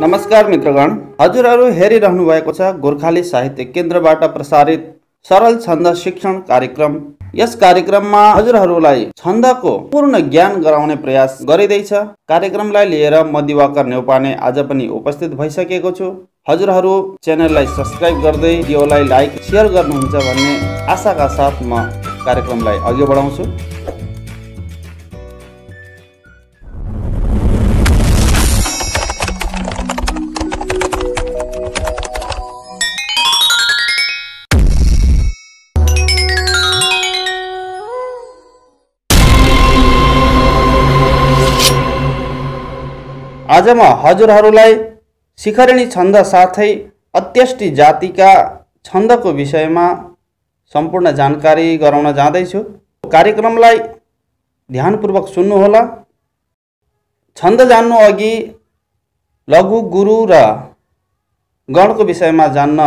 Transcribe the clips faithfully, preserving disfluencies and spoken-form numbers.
नमस्कार मित्रगण, हजुरहरू हेरिरहनु भएको छ गोर्खाली साहित्य केन्द्रबाट प्रसारित सरल छन्द शिक्षण कार्यक्रम। यस कार्यक्रममा हजुरहरूलाई छन्दको पूर्ण ज्ञान गराउने प्रयास गरिदैछ। कार्यक्रमलाई लिएर म दिवाकर न्यौपाने आज पनि उपस्थित भइसकेको छु। हजुरहरू च्यानललाई सब्स्क्राइब गर्दै भिडियोलाई लाइक शेयर गर्नुहुन्छ भन्ने आशाका साथ म कार्यक्रमलाई अघि बढाउँछु। आज म हजुरहरूलाई शिखरिणी छन्द साथै अत्यष्टि जातिका छन्दको विषयमा सम्पूर्ण जानकारी गराउन जाँदैछु। कार्यक्रमलाई ध्यानपूर्वक सुन्नुहोला। छन्द जान्नु अघि लघु गुरु र गणको विषयमा जान्न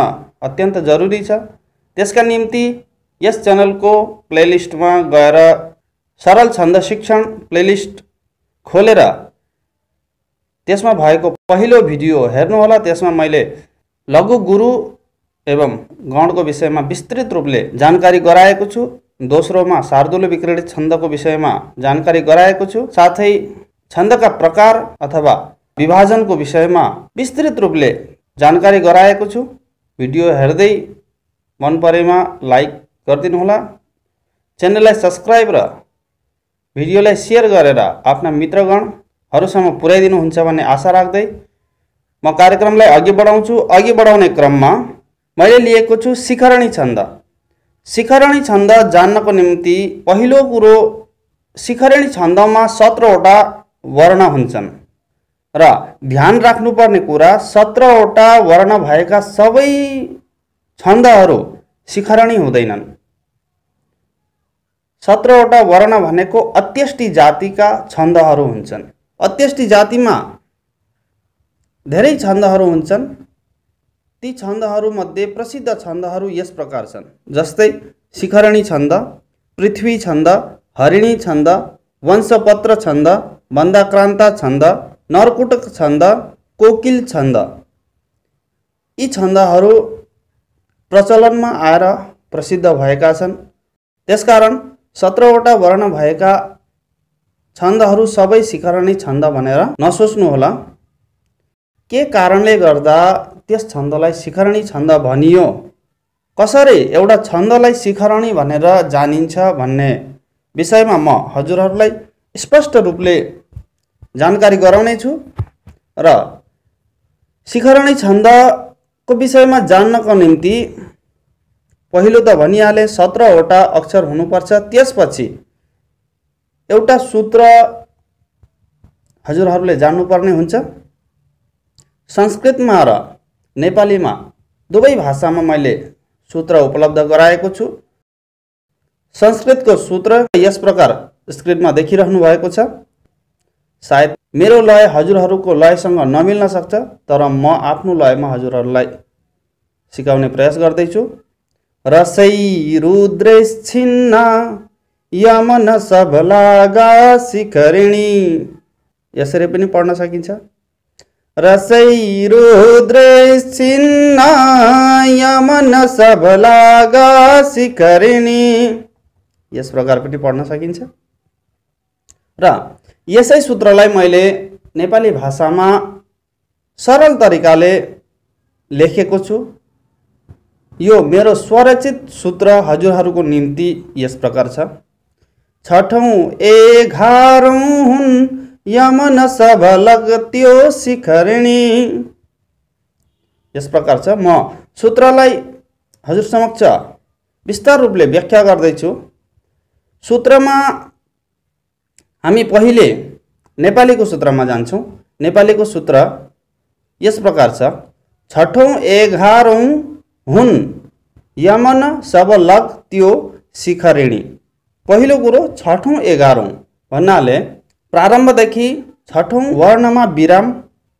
अत्यन्त जरुरी छ। त्यसका निम्ति यस च्यानलको प्लेलिस्टमा गएर सरल छन्द शिक्षण प्लेलिस्ट खोलेर त्यसमा भएको पहिलो भिडियो हेर्नुहोला। त्यसमा मैले लघु गुरु एवं गणको विषयमा विस्तृत रूपले जानकारी गराएको छु। दोस्रोमा शार्दूलविक्रीड़ित छन्दको विषयमा जानकारी गराएको छु। साथै छन्दका प्रकार अथवा विभाजनको विषयमा विस्तृत रूपले जानकारी गराएको छु। भिडियो हेर्दै मन परेमा लाइक गरिदिनुहोला। च्यानललाई सब्स्क्राइब र भिडियोलाई सेयर गरेर आफ्ना मित्रगण हरूसम्म पुर्याइदिनुहुन्छ भन्ने आशा राख्दै म कार्यक्रमलाई अघि बढाउँछु। अघि बढाउने क्रममा मैले लिएको छु शिखरिणी छन्द। शिखरिणी छन्द जान्नको निम्ति पहिलो कुरो, शिखरिणी छन्दमा सत्रवटा वर्ण हुन्छन् र ध्यान राख्नुपर्ने कुरा सत्रवटा वर्ण भएका सबै छन्दहरू शिखरिणी हुँदैनन्। सत्रवटा वर्ण भनेको अत्यष्टि जातिका छन्दहरू हुन्छन्। अत्यष्टि जातिमा धेरै छन्दहरू हुन्छन्। ती छन्दहरूमध्ये प्रसिद्ध छन्दहरू यस प्रकार छन्, जस्तै शिखरिणी छन्द, पृथ्वी छन्द, हरिणी छन्द, वंशपत्र छन्द, मंदाक्रांता छन्द, नरकुटक छन्द, कोकिल छन्द। यी छन्दहरू प्रचलनमा आएर प्रसिद्ध भएका छन्। त्यसकारण सत्रवटा वर्ण भएका छन्दहरू सबै शिखरिणी छन्द भनेर नसोच्नुहोला। के कारणले गर्दा त्यस छन्दलाई शिखरिणी छन्द भनियो, कसरी एउटा छन्दलाई शिखरिणी भनेर जानिन्छ भन्ने विषयमा म हजुरहरूलाई स्पष्ट रूपले जानकारी गराउने छु। र शिखरिणी छन्दको विषयमा जान्नको निम्ति पहिलो त भनिहाले सत्रवटा अक्षर हुनुपर्छ। त्यसपछि एउटा सूत्र हजुरहरूले जान्नुपर्ने हुन्छ। संस्कृतमा र नेपालीमा दुवै भाषामा मैले सूत्र उपलब्ध गराएको छु। संस्कृतको सूत्र यस प्रकार स्क्रिनमा देखिरहनु भएको छ। सायद मेरो लय हजुरहरूको लयसँग नमिल्न सक्छ, तर म आफ्नो लयमा हजुरहरूलाई सिकाउने प्रयास गर्दैछु। रसै रुद्रेश छिन्ना यमन सब लागा शिखरिणी, यसरी पनि पढ्न सकिन्छ। रसै रुद्रेश्चिन्ना यमन सब लागा शिखरिणी, यस प्रकार पनि पढ्न सकिन्छ। र यसै सूत्रलाई मैले नेपाली भाषामा सरल तरिकाले लेखेको छु। यो मेरो स्वरचित सूत्र हजुरहरूको निम्ति यस प्रकार छ। छठौं एघारौं हुन् यमन सब लगत्यो शिखरिणी, यस प्रकार छ। म सूत्रलाई हजुर समक्ष विस्तार रूपले व्याख्या गर्दैछु। सूत्रमा हामी पहिले नेपालीको सूत्रमा जान्छौँ। नेपालीको सूत्र यस प्रकार छ। छठौं एघारौं हुन् यमन सब लगत्यो शिखरिणी। पहिलो कुरो छठौं एघारौं भन्नाले प्रारम्भदेखि छठौं वर्णमा विराम,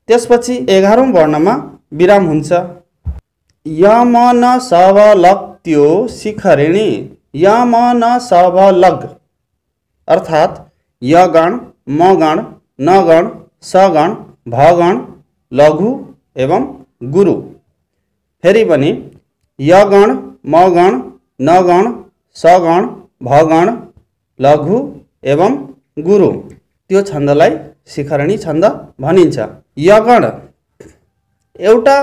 त्यसपछि एघारौं वर्णमा विराम हुन्छ। यमन सब लगत्यो शिखरिणी, यमन सब लग अर्थात् य गण, म गण, न गण, स गण, भ गण, लघु एवं गुरु। फेरि पनि य गण म गण न गण स गण भ गण लघु एवं गुरु त्यो छन्दलाई शिखरिणी छन्द भनिन्छ। य गण एउटा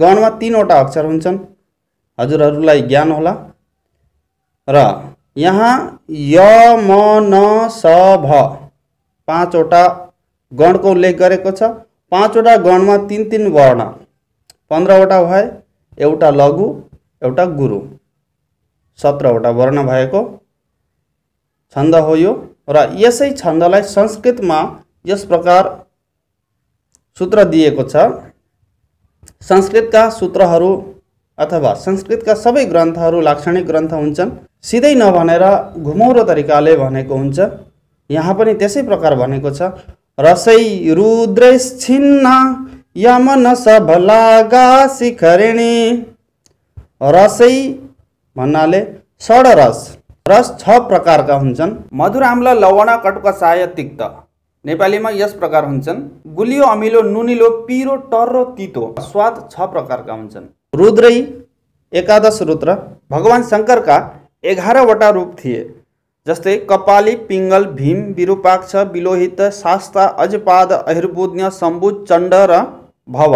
गणमा तीनवटा अक्षर हुन्छन्, हजुरहरूलाई ज्ञान होला र यहाँ य म न स भ पाँचवटा गणको उल्लेख गरेको छ। पाँचवटा गणमा तीन तीन वर्ण पन्ध्रवटा भए, एउटा लघु एउटा गुरु, सत्रहवटा वर्ण भएको छन्द हो यो। र यसै छन्दलाई संस्कृतमा यस प्रकार सूत्र दिएको छ। संस्कृतका सूत्रहरू अथवा संस्कृतका सबै ग्रन्थहरू लाक्षणिक ग्रन्थ हुन्छन्, सिधै नभनेर घुमौरो तरिकाले भनेको हुन्छ। यहाँ पनि त्यसै प्रकार भनेको छ। रसै रुद्रैश्छिन्ना यमन सबलागा शिखरिणी। रसै भन्नाले षड रस, रस छ प्रकारका हुन्छन्, मधुर आम्ल लवण कटुक साय तिक्त। नेपालीमा यस प्रकार हुन्छन्। गुलियो अमिलो नुनिलो पिरो टर्रो तीतो स्वाद छ प्रकारका हुन्छन्। रुद्रै एकादश रुद्र भगवान शङ्करका एघारवटा रूप थिए, जस्तै कपाली पिङ्गल भीम विरूपाक्ष विलोहित शास्ता अजपाद अहिर्बुद्य सम्बुद चण्ड र भव।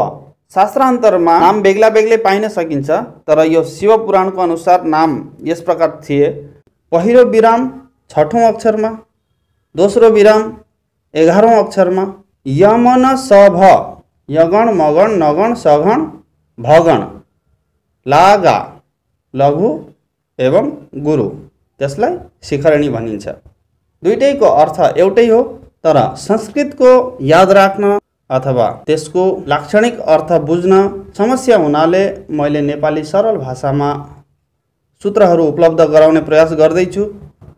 शास्त्रान्तरमा नाम बेग्ला बेग्लै पाइन सकिन्छ, तर यो शिव पुराणको अनुसार नाम यस प्रकार थिए। पहिलो विराम छठौं अक्षरमा, दोस्रो विराम एघारौं अक्षरमा। यमन सभ यगण मगण नगण सगण भगण लागा लघु एवं गुरु, त्यसलाई शिखरिणी भनिन्छ। दुईटैको अर्थ एउटै हो, तर संस्कृतको याद राख्न अथवा त्यसको लाक्षणिक अर्थ बुझ्न समस्या हुनाले मैले नेपाली सरल भाषामा सूत्रहरू उपलब्ध गराउने प्रयास गर्दैछु।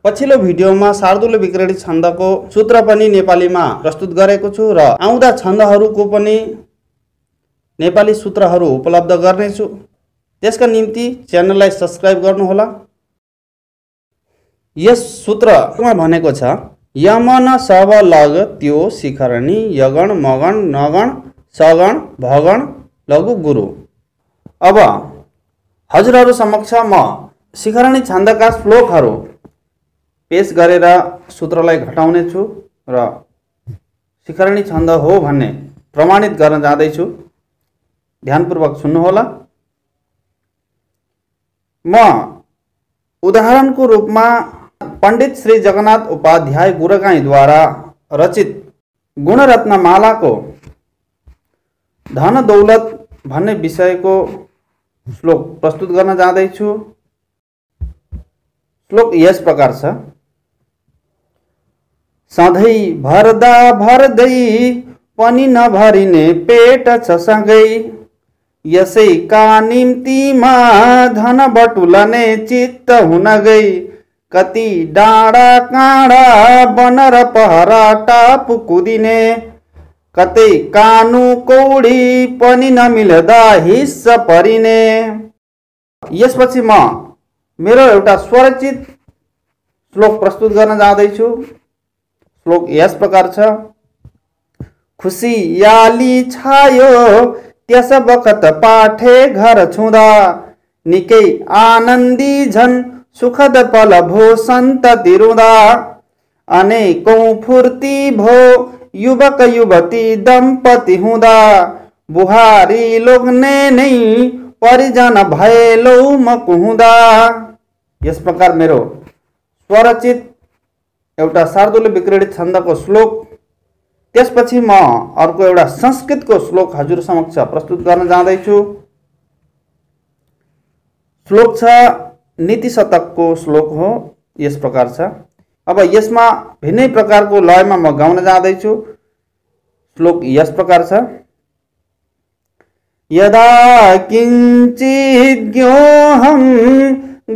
पछिल्लो भिडियोमा शार्दूलविक्रीड़ित छन्दको सूत्र पनि नेपालीमा प्रस्तुत गरेको छु र आउँदा छन्दहरूको पनि नेपाली सूत्रहरू उपलब्ध गर्नेछु। त्यसका निम्ति च्यानललाई सब्स्क्राइब गर्नुहोला। यस सूत्रमा भनेको छ यमन सब लग त्यो शिखरिणी यगण मगण नगण सगण भगण लघु गुरु। अब हजुरहरू समक्ष म शिखरिणी छन्दका श्लोकहरू पेश गरेर सूत्रलाई घटाउने छु र शिखरिणी छन्द हो भन्ने प्रमाणित गर्न जाँदैछु। ध्यानपूर्वक सुन्नुहोला। म उदाहरणको रूपमा पण्डित श्री जगन्नाथ उपाध्याय गुरुकाईद्वारा रचित गुणरत्नमालाको धन दौलत भन्ने विषयको श्लोक प्रस्तुत गर्न जाँदैछु। श्लोक यस प्रकार छ। सधैँ भर्दा भर्दै पनि नभरिने पेट छ सँगै, यसैका निम्तिमा धन बटुलने चित्त हुन गई। कति डाँडा काँडा बनर पहरा टापु कुदिने, कतै कानु कौडी पनि नमिल्दा हिस्सा परिने। यसपछि म मेरो एउटा स्वरचित श्लोक प्रस्तुत गर्न जाँदैछु। श्लोक यस प्रकार छ। खुसियाली छायो त्यस बखत पाठे घर छुँदा, निकै आनन्दी झन सुखद पल भो सन्त तिरुँदा। अनेकौं फुर्ती भो युवक युवती दम्पति हुँदा, बुहारी लोग्ने नै परिजन भए लौ म कुहुँदा। यस प्रकार मेरो स्वरचित एउटा शार्दूलविक्रीड़ित छन्दको श्लोक। त्यसपछि म अर्को एउटा संस्कृतको श्लोक हजुर समक्ष प्रस्तुत गर्न जाँदैछु। श्लोक छ नीतिशतकको श्लोक हो, यस प्रकार छ। अब यसमा भिन्नै प्रकारको लयमा म गाउन जाँदैछु। श्लोक यस प्रकार छ। यदा किञ्चित् ज्ञोहं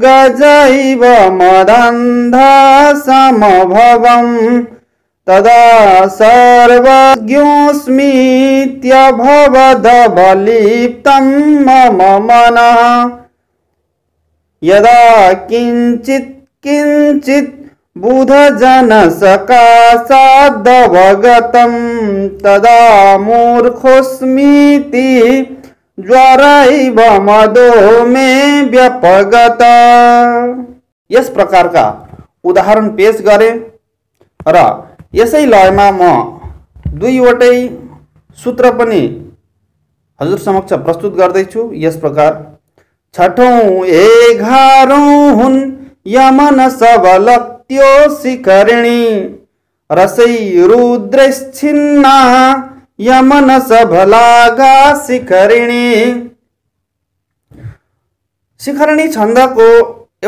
गजैव मदान्धा समभवम्, तदा सर्वज्ञोऽस्मि त्यभवदवलिप्तं मम मनः। यदा किञ्चित् किञ्चित् बुध जन सका साधवगतम तदा मूर्खोस्मीति ज्वरैव मदो मे व्यपगत। यस प्रकार का उदाहरण पेश गरे र यसै लयमा म दुईवटै सूत्र पनि हजुर समक्ष प्रस्तुत गर्दैछु। यस प्रकार छठौं एघारौं हुन यमन सबलक्त्यो शिखरिणी रसै रुद्रश्चिन्ना यमन सबलागा शिखरिणी। शिखरिणी छन्दको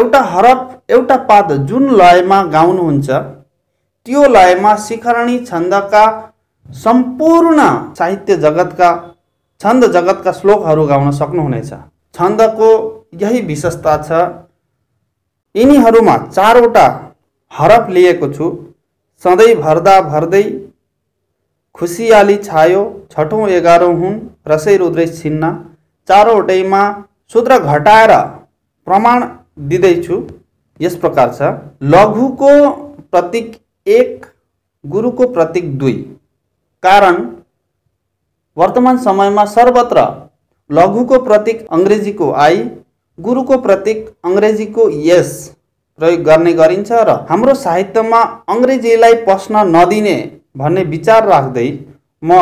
एउटा हरफ एउटा पाद जुन लयमा गाउनुहुन्छ त्यो लयमा शिखरिणी छन्दका सम्पूर्ण साहित्य जगतका छन्द जगतका श्लोकहरू गाउन सक्नुहुनेछ। छन्दको यही विशेषता छ। यिनीहरूमा चारवटा हरफ लिएको छु। सधैँ भर्दा भर्दै खुसियाली छायो छठौं एघारौं हुन् रसै रुद्रै छिन्ना। चारवटैमा सूत्र घटाएर प्रमाण दिँदैछु। यस प्रकार छ। लघुको प्रतीक एक, गुरुको प्रतीक दुई। कारण वर्तमान समय में सर्वत्र लघु को प्रतीक अंग्रेजी को आई, गुरु को प्रतीक अंग्रेजी को यस प्रयोग गर्ने गरिन्छ र हाम्रो साहित्यमा अंग्रेजीलाई पस्न नदिने भन्ने विचार राख्दै म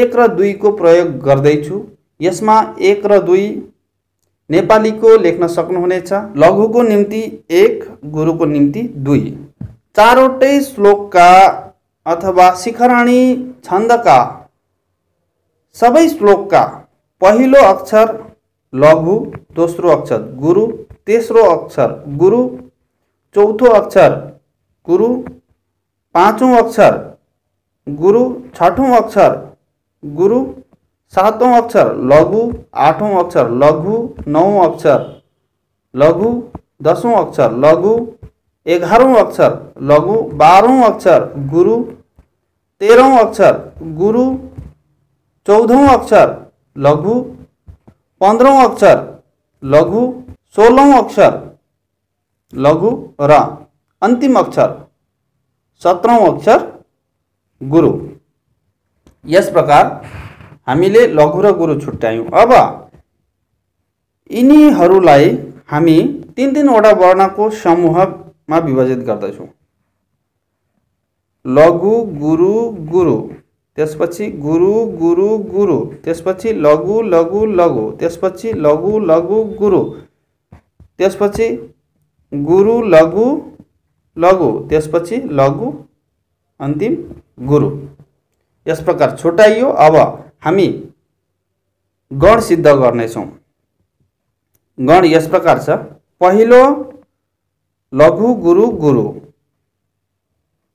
एक र दुई को प्रयोग गर्दै छु। यसमा एक र दुई नेपाली को लेख्न सक्नुहुनेछ। लघु को निम्ति एक, गुरु को निम्ति दुई। चारवटै श्लोक का अथवा शिखरिणी छंद का सबै श्लोक का पहिलो अक्षर लघु, दोस्रो अक्षर गुरु, तेस्रो अक्षर गुरु, चौथो अक्षर गुरु, पाँचौं अक्षर गुरु, छठौं अक्षर गुरु, सातौं अक्षर लघु, आठौं अक्षर लघु, नौं अक्षर लघु, दसौं अक्षर लघु, एघारौं अक्षर लघु, बाह्रौं अक्षर गुरु, तेह्रौं अक्षर गुरु, चौधौं अक्षर लघु, पंद्रौं अक्षर लघु, सोलौं अक्षर लघु र अन्तिम अक्षर सत्रौं अक्षर गुरु। यस प्रकार हामीले लघु र गुरु छुट्यायौं। अब यिनीहरूलाई हामी तीन तीनवटा वर्णको समूहमा विभाजित गर्दछौं। लघु, गुरु, गुरु, त्यसपछि गुरु गुरु गुरु, त्यसपछि लघु लघु लघु, त्यसपछि लघु लघु गुरु, त्यसपछि गुरु लघु लघु, त्यसपछि लघु अन्तिम गुरु। यस प्रकार छुटाइयो। अब हामी गण सिद्ध गर्नेछौँ। गण यस प्रकार छ। पहिलो लघु गुरु गुरु,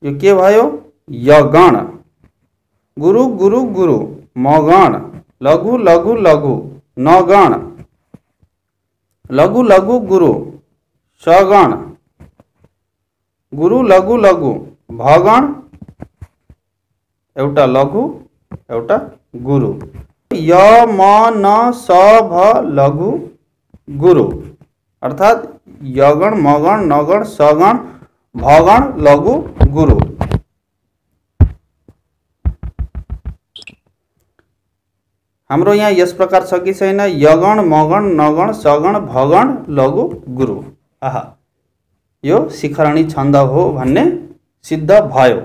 यो के भयो? य गण। गुरु गुरु गुरु, मगण। लघु लघु लघु, नगण। लघु लघु गुरु, सगण। गुरु लघु लघु, भगण। एउटा लघु एउटा गुरु। य म न स भ लघु गुरु, अर्थात यगण, मगण, नगण, सगण, भगण, लघु गुरु। हाम्रो यहाँ यस प्रकार छ कि छैन? यगण, मगण, नगण, सगण, भगण, लघु गुरु। आहा, यो शिखरिणी छन्द हो भन्ने सिद्ध भयो।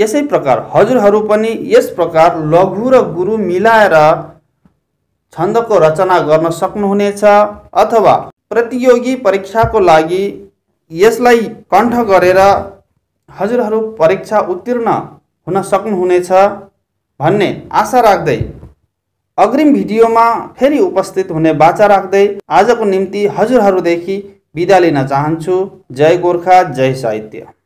यसै प्रकार हजुरहरू पनि यस प्रकार लघु र गुरु मिलाएर छन्दको रचना गर्न सक्नुहुनेछ। अथवा प्रतियोगी परीक्षाको लागि यसलाई कण्ठ गरेर हजुरहरू परीक्षा उत्तीर्ण हुन सक्नुहुनेछ भन्ने आशा राख्दै अग्रिम भिडियोमा फेरि उपस्थित हुने बाचा राख्दै आजको निम्ति हजुरहरूदेखि बिदा लिन चाहन्छु। जय गोर्खा, जय साहित्य।